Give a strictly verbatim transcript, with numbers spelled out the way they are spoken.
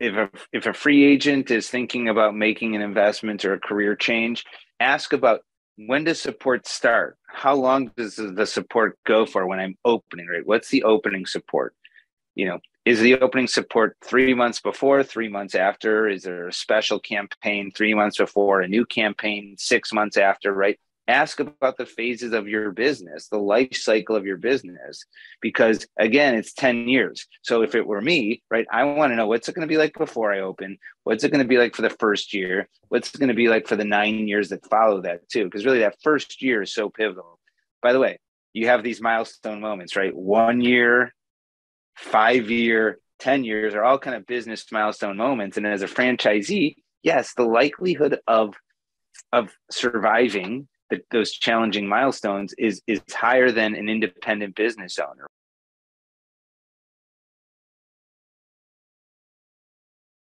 if a, if a free agent is thinking about making an investment or a career change, ask about, when does support start? How long does the support go for when I'm opening, right? What's the opening support? You know, is the opening support three months before, three months after? Is there a special campaign three months before, a new campaign six months after, right? Ask about the phases of your business, the life cycle of your business, because again, it's ten years. So if it were me, right, I want to know, what's it going to be like before I open? What's it going to be like for the first year? What's it going to be like for the nine years that follow that too? Because really that first year is so pivotal. By the way, you have these milestone moments, right? One year, five year, ten years are all kind of business milestone moments. And as a franchisee, yes, the likelihood of, of surviving those challenging milestones is is higher than an independent business owner,